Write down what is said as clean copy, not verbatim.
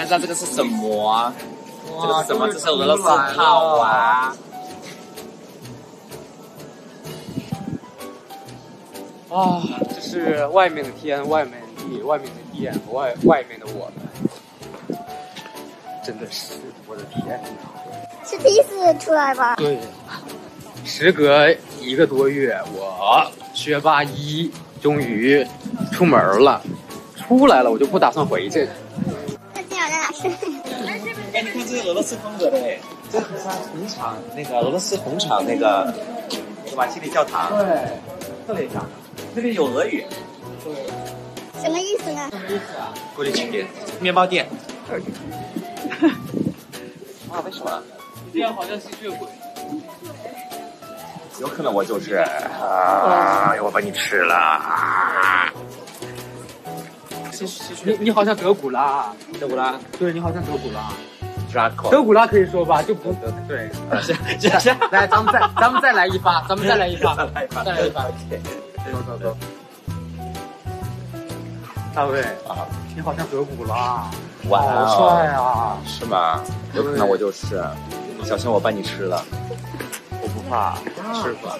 大家知道这个是什么啊？这个是什么？这是我的乐事套啊！啊，这是外面的天，外面的地，外面的店，外面的我们，真的是我的天哪！是第一次出来吧？对，时隔1个多月，我学霸一终于出门了，出来了，我就不打算回去。那今晚在哪吃？哎，你看这个俄罗斯风格的哎，这是红场那个俄罗斯红场那个瓦西里教堂。对。特别像，那里有俄语，对，什么意思呢？什么意思啊？过去去面包店。啊，为什么？你这样好像吸血鬼。有可能我就是啊，我把你吃了。你好像德古拉，德古拉，对你好像德古拉。德古拉可以说吧，就不对。行，来，咱们再来一发，再来一发。走。大卫啊，你好像德古拉，哇，好帅啊！是吗？有可能我就是，小心我把你吃了。我不怕，吃吧。